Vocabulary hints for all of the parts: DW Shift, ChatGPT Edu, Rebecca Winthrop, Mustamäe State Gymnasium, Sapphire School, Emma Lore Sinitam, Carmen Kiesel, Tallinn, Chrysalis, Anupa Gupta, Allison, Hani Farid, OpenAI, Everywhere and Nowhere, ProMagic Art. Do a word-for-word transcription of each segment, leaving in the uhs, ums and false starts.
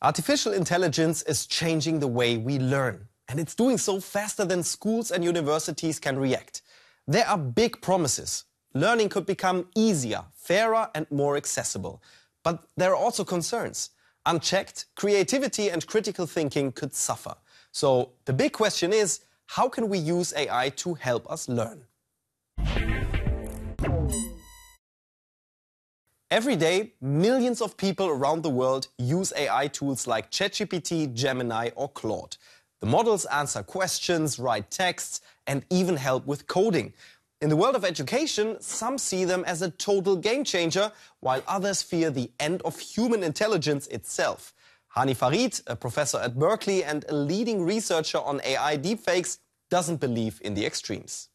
Artificial intelligence is changing the way we learn, and it's doing so faster than schools and universities can react. There are big promises. Learning could become easier, fairer, and more accessible. But there are also concerns. Unchecked, creativity and critical thinking could suffer. So the big question is, how can we use A I to help us learn? Every day, millions of people around the world use A I tools like ChatGPT, Gemini or Claude. The models answer questions, write texts and even help with coding. In the world of education, some see them as a total game changer, while others fear the end of human intelligence itself. Hani Farid, a professor at Berkeley and a leading researcher on A I deepfakes, doesn't believe in the extremes.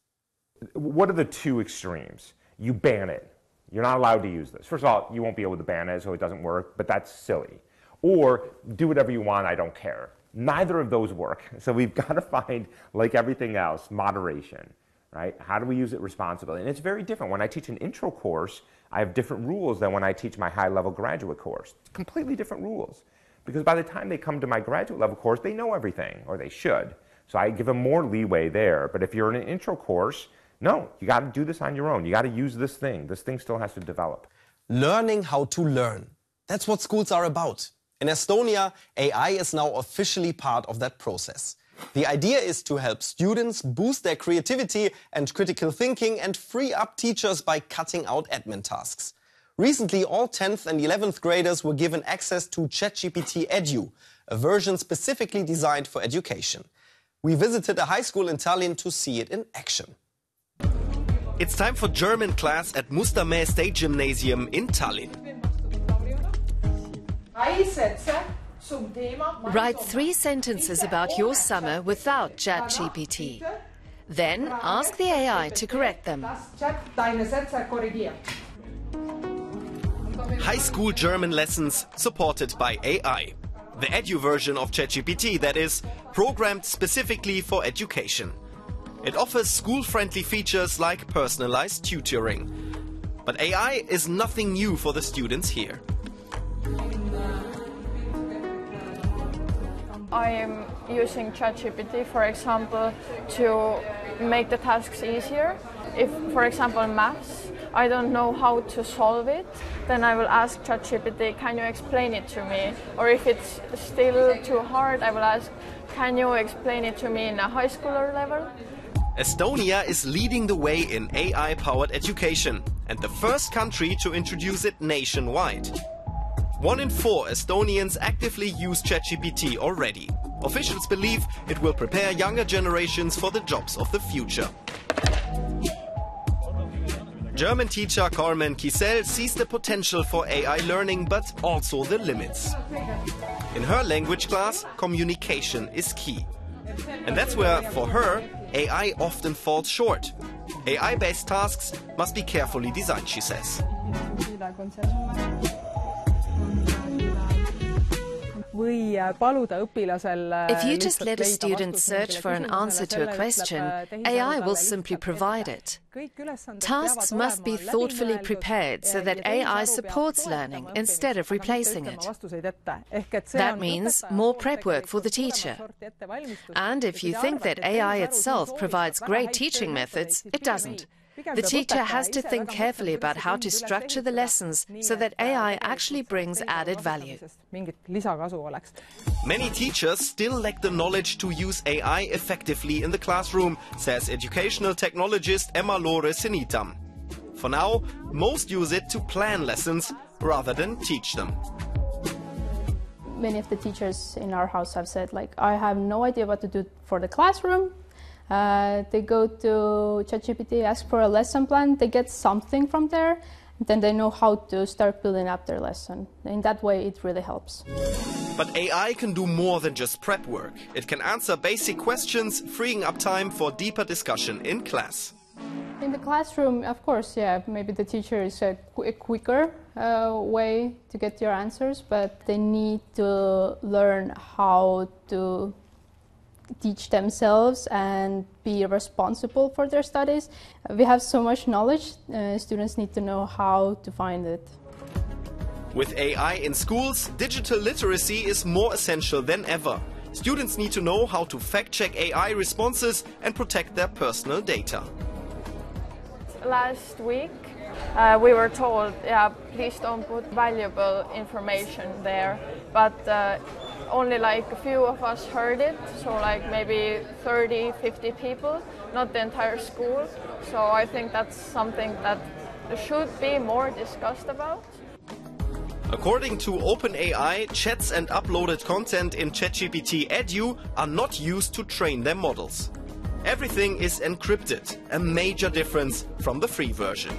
What are the two extremes? You ban it. You're not allowed to use this. First of all, you won't be able to ban it, so it doesn't work, but that's silly. Or do whatever you want, I don't care. Neither of those work. So we've got to find, like everything else, moderation, right? How do we use it responsibly? And it's very different. When I teach an intro course, I have different rules than when I teach my high-level graduate course. It's completely different rules. Because by the time they come to my graduate level course, they know everything, or they should. So I give them more leeway there. But if you're in an intro course, no, you got to do this on your own. You got to use this thing. This thing still has to develop. Learning how to learn. That's what schools are about. In Estonia, A I is now officially part of that process. The idea is to help students boost their creativity and critical thinking and free up teachers by cutting out admin tasks. Recently, all tenth and eleventh graders were given access to ChatGPT Edu, a version specifically designed for education. We visited a high school in Tallinn to see it in action. It's time for German class at Mustamäe State Gymnasium in Tallinn. Write three sentences about your summer without ChatGPT. Then ask the A I to correct them. High school German lessons supported by A I. The Edu version of ChatGPT, that is, programmed specifically for education. It offers school-friendly features like personalized tutoring. But A I is nothing new for the students here. I am using ChatGPT, for example, to make the tasks easier. If, for example, maths, I don't know how to solve it, then I will ask ChatGPT, can you explain it to me? Or if it's still too hard, I will ask, can you explain it to me in a high schooler level? Estonia is leading the way in A I-powered education and the first country to introduce it nationwide. One in four Estonians actively use ChatGPT already. Officials believe it will prepare younger generations for the jobs of the future. German teacher Carmen Kiesel sees the potential for A I learning, but also the limits. In her language class, communication is key. And that's where, for her, A I often falls short. A I-based tasks must be carefully designed, she says. If you just let a student search for an answer to a question, A I will simply provide it. Tasks must be thoughtfully prepared so that A I supports learning instead of replacing it. That means more prep work for the teacher. And if you think that A I itself provides great teaching methods, it doesn't. The teacher has to think carefully about how to structure the lessons so that A I actually brings added value. Many teachers still lack the knowledge to use A I effectively in the classroom, says educational technologist Emma Lore Sinitam. For now, most use it to plan lessons rather than teach them. Many of the teachers in our house have said, like, I have no idea what to do for the classroom. Uh, they go to ChatGPT, ask for a lesson plan, they get something from there, and then they know how to start building up their lesson. In that way, it really helps. But A I can do more than just prep work. It can answer basic questions, freeing up time for deeper discussion in class. In the classroom, of course, yeah, maybe the teacher is a, qu a quicker uh, way to get your answers, but they need to learn how to teach themselves and be responsible for their studies. We have so much knowledge, uh, students need to know how to find it. With A I in schools, digital literacy is more essential than ever. Students need to know how to fact-check A I responses and protect their personal data. Last week uh, we were told, yeah, please don't put valuable information there, but uh, only like a few of us heard it, so like maybe thirty, fifty people, not the entire school. So I think that's something that should be more discussed about. According to OpenAI, chats and uploaded content in ChatGPT Edu are not used to train their models. Everything is encrypted, a major difference from the free version.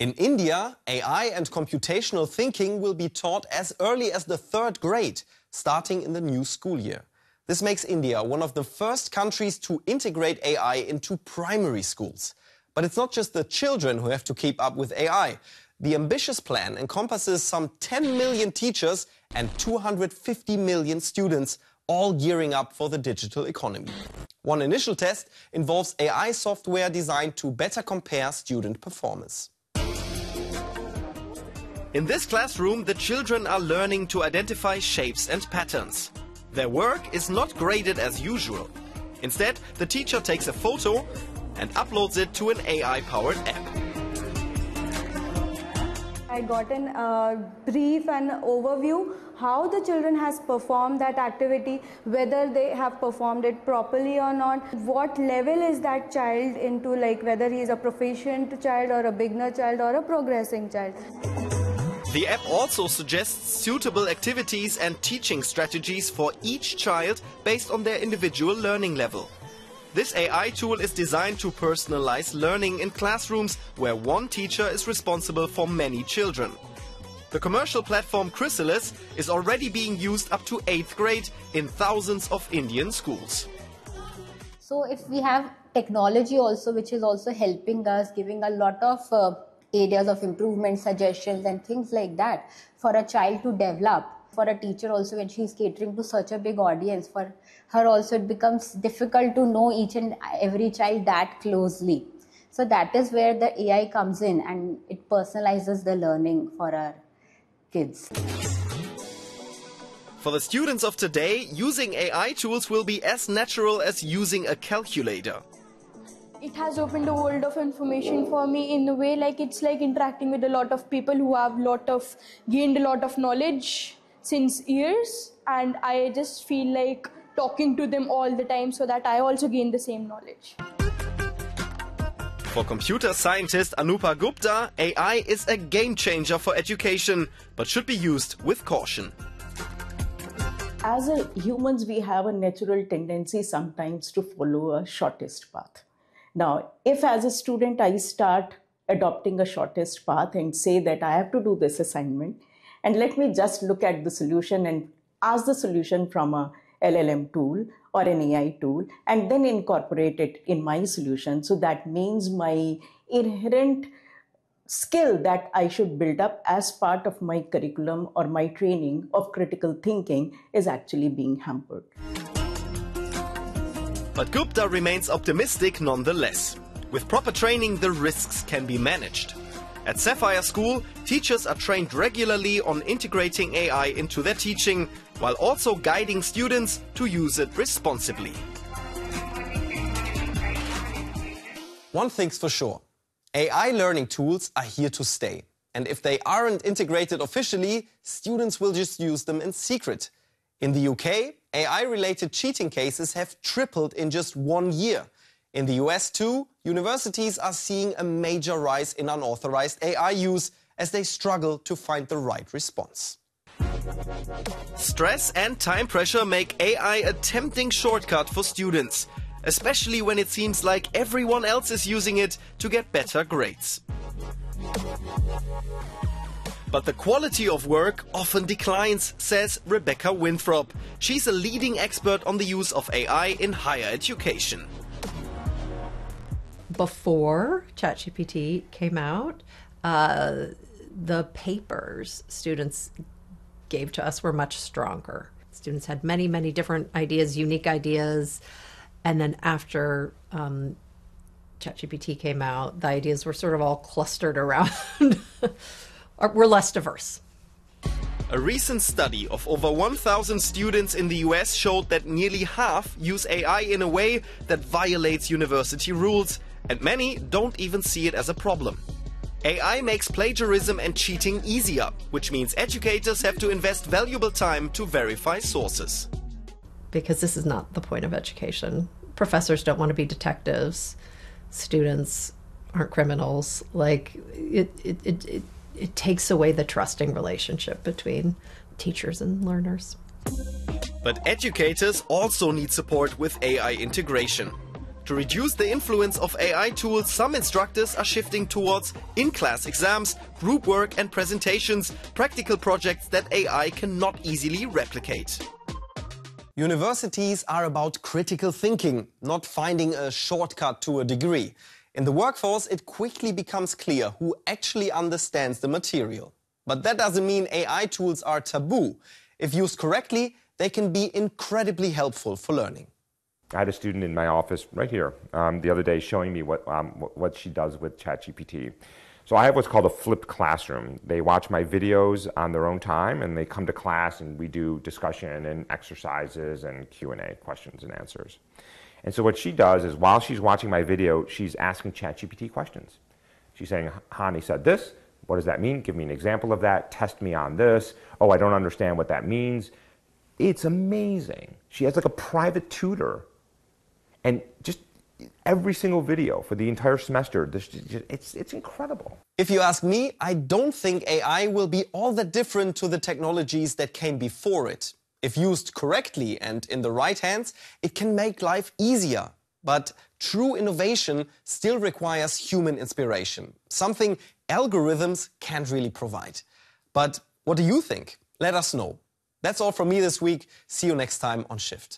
In India, A I and computational thinking will be taught as early as the third grade, starting in the new school year. This makes India one of the first countries to integrate A I into primary schools. But it's not just the children who have to keep up with A I. The ambitious plan encompasses some ten million teachers and two hundred fifty million students, all gearing up for the digital economy. One initial test involves A I software designed to better compare student performance. In this classroom, the children are learning to identify shapes and patterns. Their work is not graded as usual. Instead, the teacher takes a photo and uploads it to an A I-powered app. I got a uh, brief and overview how the children has performed that activity, whether they have performed it properly or not, what level is that child into, like whether he is a proficient child or a beginner child or a progressing child. The app also suggests suitable activities and teaching strategies for each child based on their individual learning level. This A I tool is designed to personalize learning in classrooms where one teacher is responsible for many children. The commercial platform Chrysalis is already being used up to eighth grade in thousands of Indian schools. So if we have technology also, which is also helping us, giving a lot of uh, areas of improvement, suggestions and things like that for a child to develop. For a teacher also, when she's catering to such a big audience, for her also it becomes difficult to know each and every child that closely. So that is where the A I comes in and it personalizes the learning for our kids. For the students of today, using A I tools will be as natural as using a calculator. It has opened a world of information for me in a way, like it's like interacting with a lot of people who have lot of gained a lot of knowledge since years, and I just feel like talking to them all the time so that I also gain the same knowledge. For computer scientist Anupa Gupta, A I is a game changer for education, but should be used with caution. As a humans, we have a natural tendency sometimes to follow a shortest path. Now, if as a student I start adopting a shortest path and say that I have to do this assignment, and let me just look at the solution and ask the solution from a L L M tool or an A I tool and then incorporate it in my solution. So that means my inherent skill that I should build up as part of my curriculum or my training of critical thinking is actually being hampered. But Gupta remains optimistic nonetheless. With proper training, the risks can be managed. At Sapphire School, teachers are trained regularly on integrating A I into their teaching, while also guiding students to use it responsibly. One thing's for sure, A I learning tools are here to stay. And if they aren't integrated officially, students will just use them in secret. In the U K, A I-related cheating cases have tripled in just one year. In the U S too, universities are seeing a major rise in unauthorized A I use as they struggle to find the right response. Stress and time pressure make A I a tempting shortcut for students, especially when it seems like everyone else is using it to get better grades. But the quality of work often declines, says Rebecca Winthrop. She's a leading expert on the use of A I in higher education. Before ChatGPT came out, uh, the papers students gave to us were much stronger. Students had many, many different ideas, unique ideas. And then after um, ChatGPT came out, the ideas were sort of all clustered around. We're less diverse. A recent study of over one thousand students in the U S showed that nearly half use A I in a way that violates university rules, and many don't even see it as a problem. A I makes plagiarism and cheating easier, which means educators have to invest valuable time to verify sources. Because this is not the point of education. Professors don't want to be detectives. Students aren't criminals. Like, it, it, it, it It takes away the trusting relationship between teachers and learners. But educators also need support with A I integration. To reduce the influence of A I tools, some instructors are shifting towards in-class exams, group work and presentations, practical projects that A I cannot easily replicate. Universities are about critical thinking, not finding a shortcut to a degree. In the workforce, it quickly becomes clear who actually understands the material. But that doesn't mean A I tools are taboo. If used correctly, they can be incredibly helpful for learning. I had a student in my office right here um, the other day showing me what, um, what she does with ChatGPT. So I have what's called a flipped classroom. They watch my videos on their own time, and they come to class, and we do discussion and exercises and Q and A, questions and answers. And so what she does is, while she's watching my video, she's asking ChatGPT questions. She's saying, Hani said this, what does that mean? Give me an example of that, test me on this. Oh, I don't understand what that means. It's amazing. She has like a private tutor. And just every single video for the entire semester, it's, it's incredible. If you ask me, I don't think A I will be all that different to the technologies that came before it. If used correctly and in the right hands, it can make life easier. But true innovation still requires human inspiration, something algorithms can't really provide. But what do you think? Let us know. That's all from me this week. See you next time on Shift.